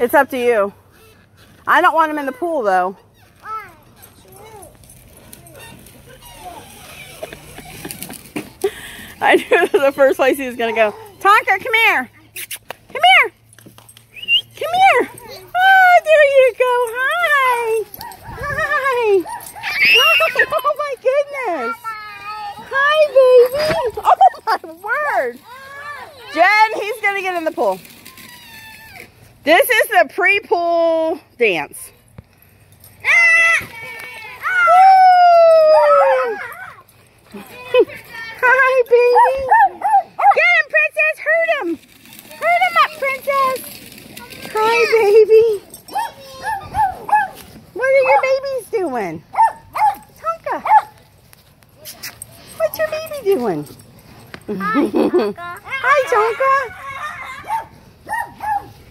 It's up to you. I don't want them in the pool though. I knew this was the first place he was going to go. Tonka, come here. Come here. Come here. Oh, there you go. Hi. Hi. Oh, my goodness. Hi, baby. Oh, my word. Jen, he's going to get in the pool. This is the pre-pool dance. Hi, baby. Get him, princess. Hurt him. Hurt him up, princess. Hi, baby. What are your babies doing? Tonka. What's your baby doing? Hi, Tonka. Hi, Tonka.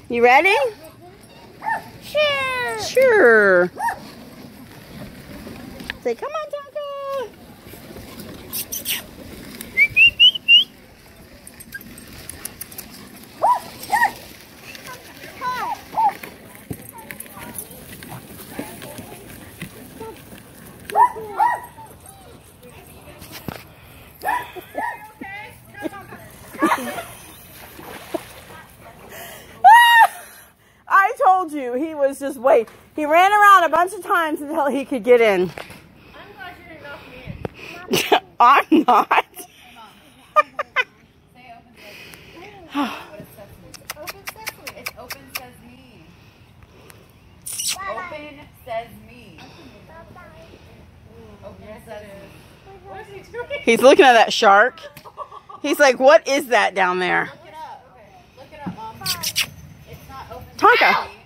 You ready? Sure. Sure. Say, come on, Tonka. I told you he was just wait. He ran around a bunch of times until he could get in. I'm glad you didn't knock me in. I'm not. It's open says me. Open says me. Open says me. What is he doing? He's looking at that shark. He's like, what is that down there? Look it up, okay. Look it up, Mom. It's not open. Tonka.